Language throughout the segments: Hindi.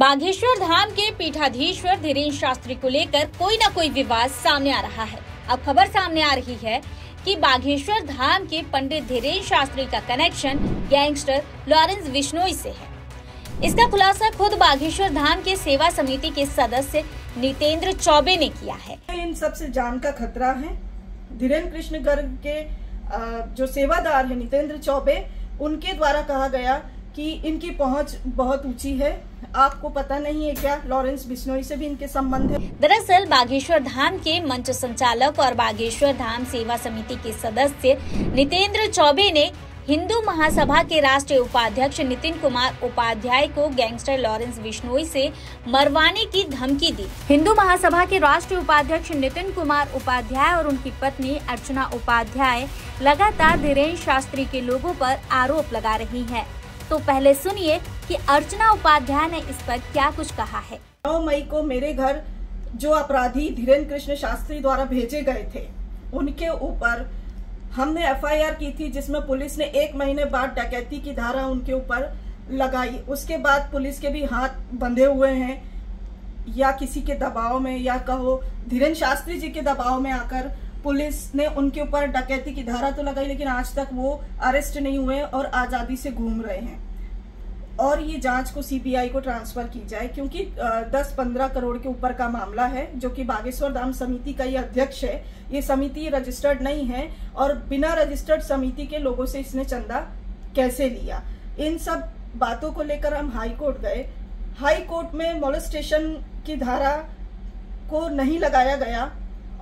बागेश्वर धाम के पीठाधीश्वर धीरेन्द्र शास्त्री को लेकर कोई न कोई विवाद सामने आ रहा है। अब खबर सामने आ रही है कि बागेश्वर धाम के पंडित धीरेन्द्र शास्त्री का कनेक्शन गैंगस्टर लॉरेंस बिश्नोई से है। इसका खुलासा खुद बागेश्वर धाम के सेवा समिति के सदस्य नितेंद्र चौबे ने किया है। इन सबसे जान का खतरा है। धीरेन्द्र कृष्ण गर्ग के जो सेवादार है नितेंद्र चौबे, उनके द्वारा कहा गया कि इनकी पहुंच बहुत ऊंची है, आपको पता नहीं है क्या लॉरेंस बिश्नोई से भी इनके संबंध है। दरअसल बागेश्वर धाम के मंच संचालक और बागेश्वर धाम सेवा समिति के सदस्य नितेंद्र चौबे ने हिंदू महासभा के राष्ट्रीय उपाध्यक्ष नितिन कुमार उपाध्याय को गैंगस्टर लॉरेंस बिश्नोई से मरवाने की धमकी दी। हिंदू महासभा के राष्ट्रीय उपाध्यक्ष नितिन कुमार उपाध्याय और उनकी पत्नी अर्चना उपाध्याय लगातार धीरेन्द्र शास्त्री के लोगों पर आरोप लगा रही है। तो पहले सुनिए कि अर्चना उपाध्याय ने इस पर क्या कुछ कहा है। 9 मई को मेरे घर जो अपराधी धीरेन्द्र कृष्ण शास्त्री द्वारा भेजे गए थे, उनके ऊपर हमने एफआईआर की थी, जिसमें पुलिस ने 1 महीने बाद डकैती की धारा उनके ऊपर लगाई। उसके बाद पुलिस के भी हाथ बंधे हुए हैं, या किसी के दबाव में, या कहो धीरेन्द्र शास्त्री जी के दबाव में आकर पुलिस ने उनके ऊपर डकैती की धारा तो लगाई, लेकिन आज तक वो अरेस्ट नहीं हुए और आजादी से घूम रहे हैं। और ये जांच को सीबीआई को ट्रांसफर की जाए, क्योंकि 10-15 करोड़ के ऊपर का मामला है, जो कि बागेश्वर धाम समिति का ये अध्यक्ष है। ये समिति रजिस्टर्ड नहीं है और बिना रजिस्टर्ड समिति के लोगों से इसने चंदा कैसे लिया। इन सब बातों को लेकर हम हाईकोर्ट गए। हाईकोर्ट में मोलेस्टेशन की धारा को नहीं लगाया गया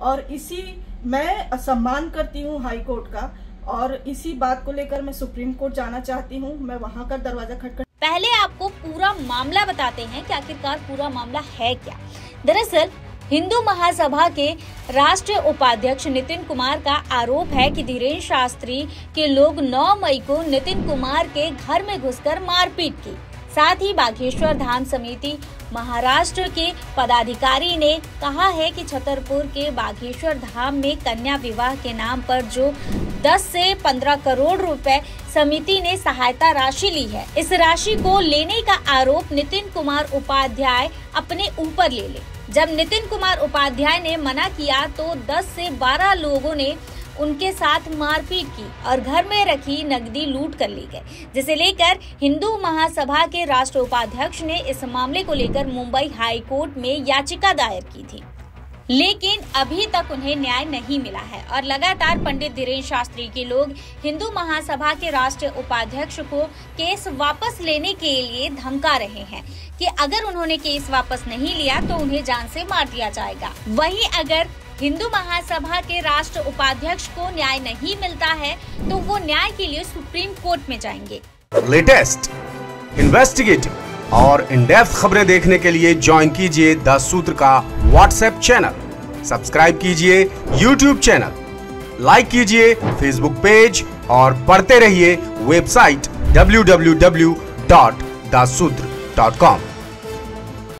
और इसी मैं असम्मान करती हूँ हाई कोर्ट का, और इसी बात को लेकर मैं सुप्रीम कोर्ट जाना चाहती हूँ। मैं वहाँ का दरवाजा खटखट। पहले आपको पूरा मामला बताते हैं कि आखिरकार पूरा मामला है क्या। दरअसल हिंदू महासभा के राष्ट्रीय उपाध्यक्ष नितिन कुमार का आरोप है कि धीरेन्द्र शास्त्री के लोग 9 मई को नितिन कुमार के घर में घुसकर मारपीट की। साथ ही बागेश्वर धाम समिति महाराष्ट्र के पदाधिकारी ने कहा है कि छतरपुर के बागेश्वर धाम में कन्या विवाह के नाम पर जो 10 से 15 करोड़ रुपए समिति ने सहायता राशि ली है, इस राशि को लेने का आरोप नितिन कुमार उपाध्याय अपने ऊपर ले ले। जब नितिन कुमार उपाध्याय ने मना किया तो 10 से 12 लोगों ने उनके साथ मारपीट की और घर में रखी नकदी लूट कर ले गए, जिसे लेकर हिंदू महासभा के राष्ट्रीय उपाध्यक्ष ने इस मामले को लेकर मुंबई हाई कोर्ट में याचिका दायर की थी, लेकिन अभी तक उन्हें न्याय नहीं मिला है। और लगातार पंडित धीरेन्द्र शास्त्री के लोग हिंदू महासभा के राष्ट्रीय उपाध्यक्ष को केस वापस लेने के लिए धमका रहे हैं कि अगर उन्होंने केस वापस नहीं लिया तो उन्हें जान से मार दिया जाएगा। वहीं अगर हिंदू महासभा के राष्ट्र उपाध्यक्ष को न्याय नहीं मिलता है तो वो न्याय के लिए सुप्रीम कोर्ट में जाएंगे। लेटेस्ट, इन्वेस्टिगेटिव और इन डेप्थ खबरें देखने के लिए ज्वाइन कीजिए 10 सूत्र का व्हाट्सएप चैनल, सब्सक्राइब कीजिए यूट्यूब चैनल, लाइक कीजिए फेसबुक पेज और पढ़ते रहिए वेबसाइट www.daसूत्र.com।